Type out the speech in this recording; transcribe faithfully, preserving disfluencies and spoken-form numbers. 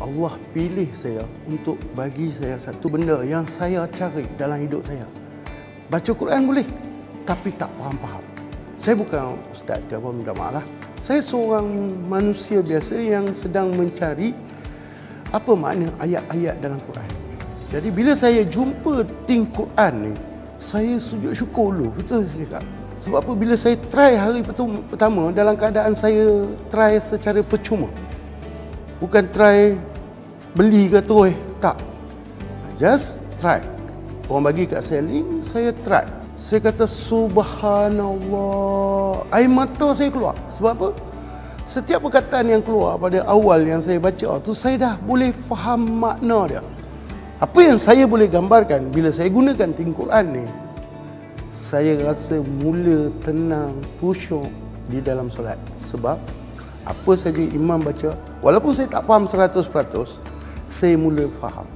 Allah pilih saya untuk bagi saya satu benda yang saya cari dalam hidup saya. Baca Quran boleh, tapi tak faham-faham. Saya bukan ustaz ke apa, minta maaf lah. Saya seorang manusia biasa yang sedang mencari apa makna ayat-ayat dalam Quran. Jadi bila saya jumpa Think Quran ni, saya sujud syukur dulu, betul saya cakap. Sebab apa, bila saya try hari pertama, dalam keadaan saya try secara percuma. Bukan try beli ke terus, tak. Just try. Orang bagi kat saya link, saya try. Saya kata subhanallah, air mata saya keluar. Sebab apa? Setiap perkataan yang keluar pada awal yang saya baca tu, saya dah boleh faham makna dia. Apa yang saya boleh gambarkan bila saya gunakan Think Quran ni, saya rasa mula tenang, khusyuk di dalam solat. Sebab apa saja imam baca, walaupun saya tak faham seratus peratus, saya mula faham.